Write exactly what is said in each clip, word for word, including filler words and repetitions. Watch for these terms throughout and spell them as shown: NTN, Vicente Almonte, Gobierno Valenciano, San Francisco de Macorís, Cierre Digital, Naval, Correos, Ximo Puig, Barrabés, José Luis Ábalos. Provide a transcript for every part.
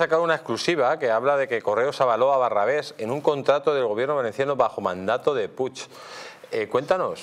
Ha sacado una exclusiva que habla de que Correos avaló a Barrabés en un contrato del Gobierno valenciano bajo mandato de Puig. Eh, cuéntanos.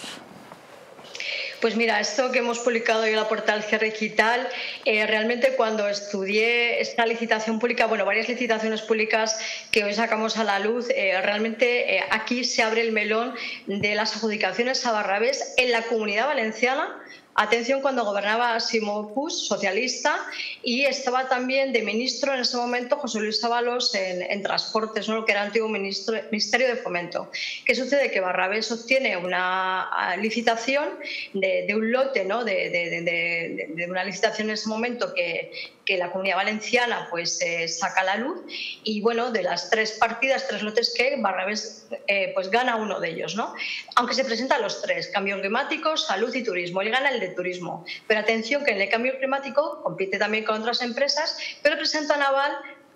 Pues mira, esto que hemos publicado hoy en la portal Cierre Digital, eh, realmente cuando estudié esta licitación pública, bueno, varias licitaciones públicas que hoy sacamos a la luz, eh, realmente eh, aquí se abre el melón de las adjudicaciones a Barrabés en la Comunidad Valenciana. Atención, cuando gobernaba Ximo Puig, socialista, y estaba también de ministro en ese momento José Luis Ábalos en, en Transportes, ¿no? Lo que era el antiguo ministro, Ministerio de Fomento. ¿Qué sucede? Que Barrabés obtiene una licitación de, de un lote, ¿no? de, de, de, de, de una licitación en ese momento que, que la Comunidad Valenciana pues, eh, saca a la luz, y bueno, de las tres partidas, tres lotes que Barrabés eh, pues, gana uno de ellos, ¿no? Aunque se presentan los tres: cambio climático, salud y turismo. Él gana el de turismo. Pero atención, que en el cambio climático compite también con otras empresas, pero presenta a Naval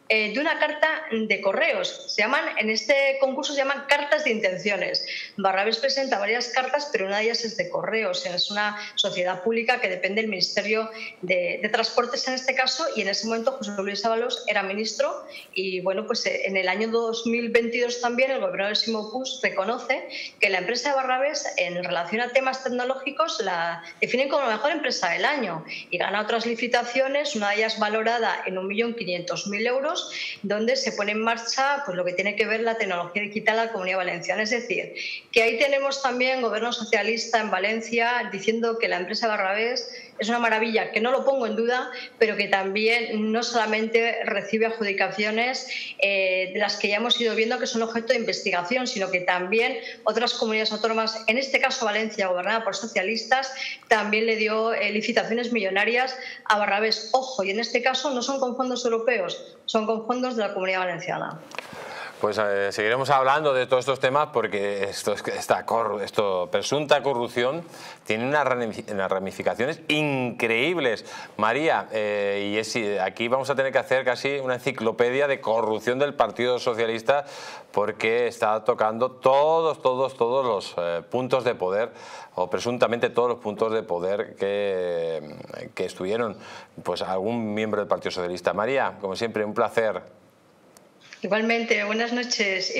eh, de una carta de Correos. Se llaman, en este concurso se llaman cartas de intenciones. Barrabés presenta varias cartas, pero una de ellas es de Correos. Es una sociedad pública que depende del Ministerio de, de Transportes en este caso, y en ese momento José Luis Ábalos era ministro, y bueno, pues en el año dos mil veintidós también el gobierno de Ximo Puig reconoce que la empresa de Barrabés, en relación a temas tecnológicos, la definen como la mejor empresa del año y gana otras licitaciones, una de ellas valorada en un millón quinientos mil euros, donde se pone en marcha pues, lo que tiene que ver la tecnología digital en la Comunidad Valenciana. Es decir, que ahí tenemos también gobierno socialista en Valencia diciendo que la empresa Barrabés es una maravilla, que no lo pongo en duda, pero que también no solamente recibe adjudicaciones eh, de las que ya hemos ido viendo que son objeto de investigación, sino que también otras comunidades autónomas, en este caso Valencia, gobernada por socialistas, también le dio eh, licitaciones millonarias a Barrabés. Ojo, y en este caso no son con fondos europeos, son con fondos de la Comunidad Valenciana. Pues eh, seguiremos hablando de todos estos temas, porque esto, esta corru esto, presunta corrupción tiene unas ramificaciones increíbles. María, eh, y es, aquí vamos a tener que hacer casi una enciclopedia de corrupción del Partido Socialista, porque está tocando todos, todos, todos los eh, puntos de poder, o presuntamente todos los puntos de poder que, que estuvieron pues, algún miembro del Partido Socialista. María, como siempre, un placer. Igualmente, buenas noches.